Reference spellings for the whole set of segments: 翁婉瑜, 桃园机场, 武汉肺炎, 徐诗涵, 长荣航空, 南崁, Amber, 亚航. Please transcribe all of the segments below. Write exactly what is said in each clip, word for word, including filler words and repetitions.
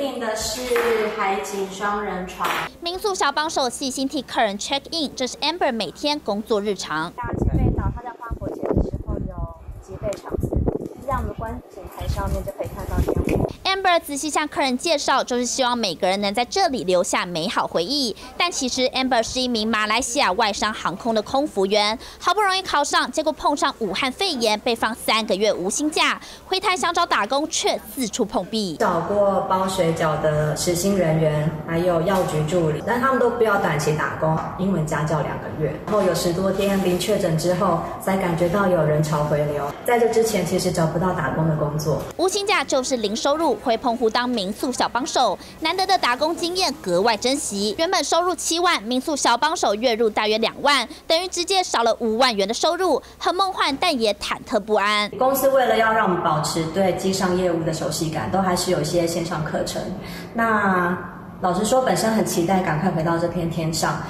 订的是海景双人床。民宿小帮手细心替客人 check in， 这是 Amber 每天工作日常。大吉贝岛，它在花火节的时候有吉贝场次，在我们观景台上面就可以看到烟火。 Amber 仔细向客人介绍，就是希望每个人能在这里留下美好回忆。但其实 Amber 是一名马来西亚外商航空的空服员，好不容易考上，结果碰上武汉肺炎，被放三个月无薪假。回台想找打工，却四处碰壁。找过包水饺的实薪人员，还有药局助理，但他们都不要短期打工，英文家教两个月。然后有十多天零确诊之后，才感觉到有人潮回流。在这之前，其实找不到打工的工作。无薪假就是零收入。 回澎湖当民宿小帮手，难得的打工经验格外珍惜。原本收入七万，民宿小帮手月入大约两万，等于直接少了五万元的收入，很梦幻，但也忐忑不安。公司为了要让我们保持对机上业务的熟悉感，都还是有一些线上课程。那老实说，本身很期待赶快回到这片天上。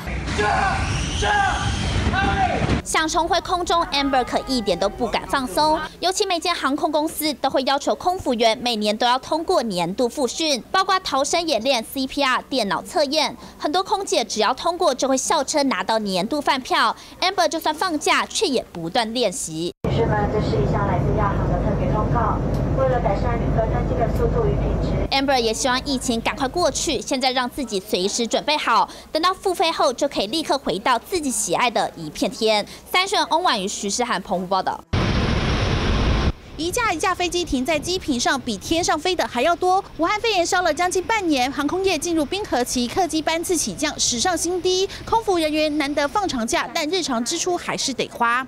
想重回空中 ，Amber 可一点都不敢放松。尤其每间航空公司都会要求空服员每年都要通过年度复训，包括逃生演练、C P R、电脑测验。很多空姐只要通过，就会笑称拿到年度饭票。Amber 就算放假，却也不断练习。女士们，这是一项来自亚航的特别通告，为了改善旅客登机的速度与品质。 Amber 也希望疫情赶快过去，现在让自己随时准备好，等到复飞后就可以立刻回到自己喜爱的一片天。三选翁婉瑜、徐诗涵、澎湖报道。 一架一架飞机停在机坪上，比天上飞的还要多。武汉肺炎烧了将近半年，航空业进入冰河期，客机班次起降，史上新低。空服人员难得放长假，但日常支出还是得花。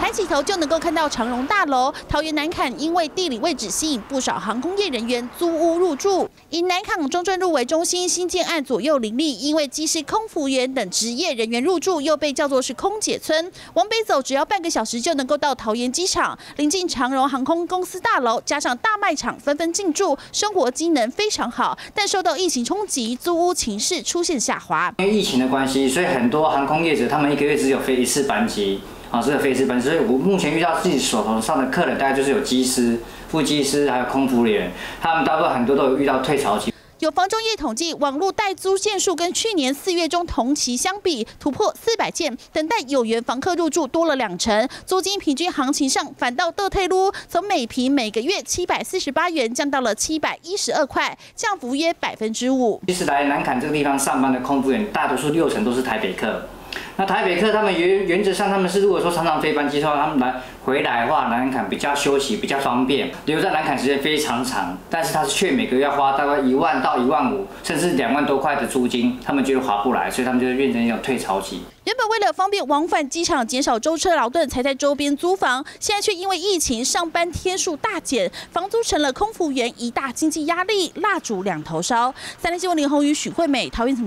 抬起头就能够看到长荣大楼，桃园南崁因为地理位置吸引不少航空业人员租屋入住。以南崁中正路为中心，新建案左右林立，因为既是空服员等职业人员入住，又被叫做是空姐村。往北走只要半个小时就能够到桃园机场，临近长荣航空公司大楼，加上大卖场纷纷进驻，生活机能非常好。但受到疫情冲击，租屋情势出现下滑。因为疫情的关系，所以很多航空业者他们一个月只有飞一次班机。 啊，这个飞机班，所以我目前遇到自己手头上的客人，大概就是有机师、副机师，还有空服员，他们大部分很多都有遇到退潮期。有房仲业统计，网络代租件数跟去年四月中同期相比，突破四百件，等待有缘房客入住多了两成。租金平均行情上反倒倒退嚕，从每平每个月七百四十八元降到了七百一十二块，降幅约百分之五。其实来南崁这个地方上班的空服员，大多数六成都是台北客。 那台北客他们原原则上他们是如果说常常飞班机的话，他们来回来的话，南崁比较休息比较方便，留在南崁时间非常长，但是他却每个月要花大概一万到一万五，甚至两万多块的租金，他们觉得划不来，所以他们就会变成一种退潮期。原本为了方便往返机场，减少舟车劳顿，才在周边租房，现在却因为疫情，上班天数大减，房租成了空服员一大经济压力，蜡烛两头烧。三立新闻林宏宇、许惠美、陶云成。